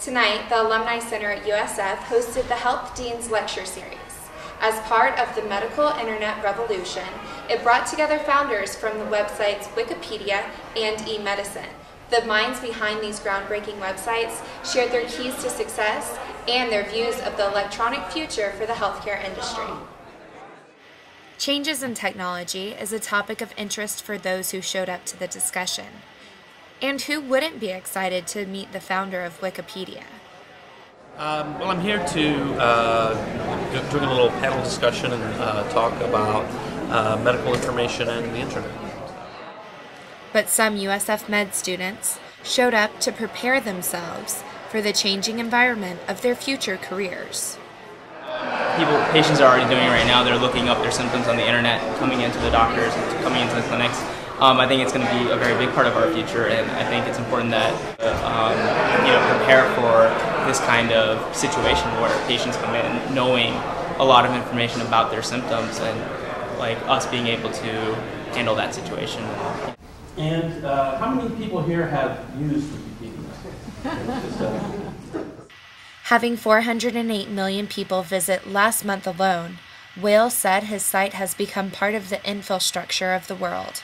Tonight, the Alumni Center at USF hosted the Health Dean's Lecture Series. As part of the medical internet revolution, it brought together founders from the websites Wikipedia and eMedicine. The minds behind these groundbreaking websites shared their keys to success and their views of the electronic future for the healthcare industry. Changes in technology is a topic of interest for those who showed up to the discussion. And who wouldn't be excited to meet the founder of Wikipedia? Well, I'm here to do a little panel discussion and talk about medical information and the internet. But some USF Med students showed up to prepare themselves for the changing environment of their future careers. Patients are already doing right now. They're looking up their symptoms on the internet, coming into the doctors, coming into the clinics. I think it's going to be a very big part of our future, and I think it's important that prepare for this kind of situation where patients come in knowing a lot of information about their symptoms, and like us being able to handle that situation. And how many people here have used Wikipedia? Having 408 million people visit last month alone, Wales said his site has become part of the infrastructure of the world.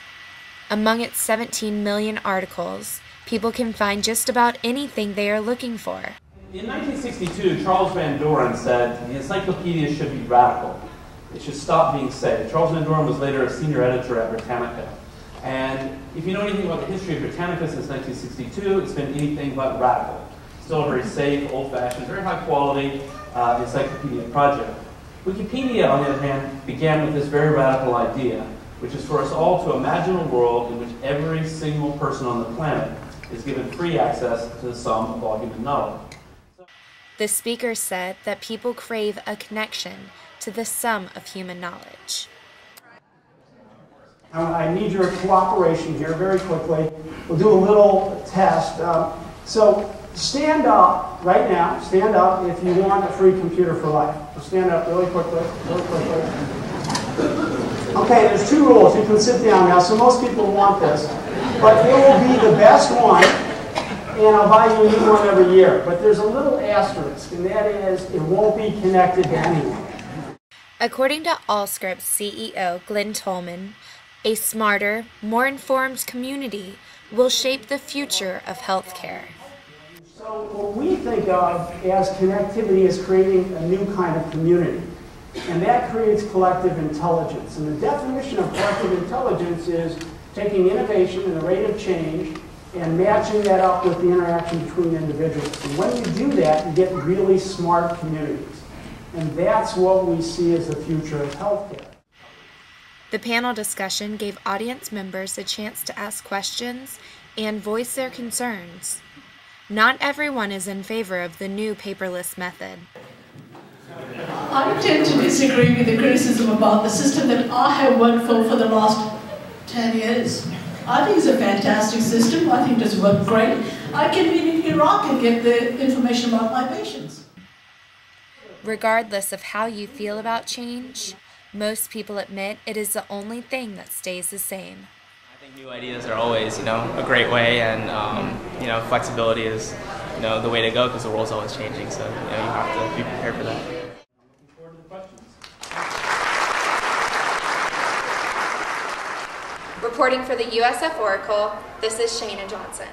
Among its 17 million articles, people can find just about anything they are looking for. In 1962, Charles Van Doren said the encyclopedia should be radical. It should stop being safe. Charles Van Doren was later a senior editor at Britannica. And if you know anything about the history of Britannica since 1962, it's been anything but radical. Still a very safe, old-fashioned, very high-quality encyclopedia project. Wikipedia, on the other hand, began with this very radical idea, which is for us all to imagine a world in which every single person on the planet is given free access to the sum of all human knowledge. The speaker said that people crave a connection to the sum of human knowledge. I need your cooperation here very quickly. We'll do a little test. So stand up right now. Stand up if you want a free computer for life. So stand up really quickly, really quickly. Okay, there's two rules. You can sit down now. So most people want this. But it will be the best one, and I'll buy you a new one every year. But there's a little asterisk, and that is it won't be connected to anyone. According to Allscripts CEO Glen E. Tullman, a smarter, more informed community will shape the future of healthcare. So what we think of as connectivity is creating a new kind of community. And that creates collective intelligence. And the definition of collective intelligence is taking innovation and the rate of change and matching that up with the interaction between individuals. And when you do that, you get really smart communities. And that's what we see as the future of healthcare. The panel discussion gave audience members a chance to ask questions and voice their concerns. Not everyone is in favor of the new paperless method. I tend to disagree with the criticism about the system that I have worked for the last 10 years. I think it's a fantastic system. I think it has worked great. I can be in Iraq and get the information about my patients. Regardless of how you feel about change, most people admit it is the only thing that stays the same. I think new ideas are always, a great way, and flexibility is, the way to go because the world's always changing. So you have to be prepared for that. Reporting for the USF Oracle, this is Shayna Johnson.